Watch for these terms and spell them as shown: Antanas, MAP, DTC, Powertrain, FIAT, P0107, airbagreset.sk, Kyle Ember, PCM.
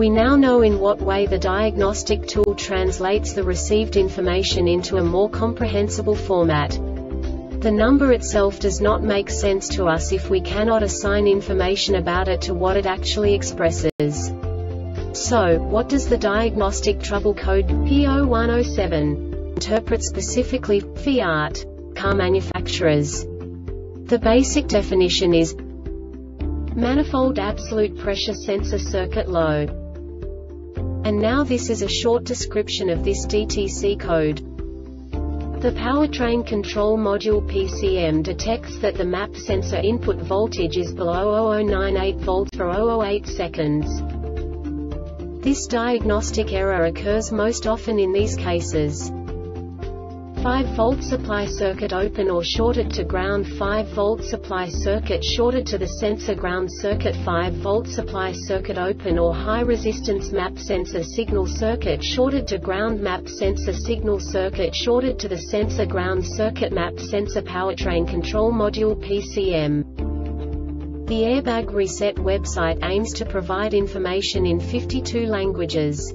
We now know in what way the diagnostic tool translates the received information into a more comprehensible format. The number itself does not make sense to us if we cannot assign information about it to what it actually expresses. So, what does the diagnostic trouble code P0107 interpret specifically for FIAT car manufacturers? The basic definition is manifold absolute pressure sensor circuit low. And now this is a short description of this DTC code. The powertrain control module PCM detects that the MAP sensor input voltage is below 0098 volts for 008 seconds. This diagnostic error occurs most often in these cases: 5-volt supply circuit open or shorted to ground, 5-volt supply circuit shorted to the sensor, ground circuit, 5-volt supply circuit open or high resistance MAP sensor signal circuit shorted to ground, MAP sensor signal circuit shorted to the sensor, ground circuit, MAP sensor, powertrain control module PCM. The Airbag Reset website aims to provide information in 52 languages.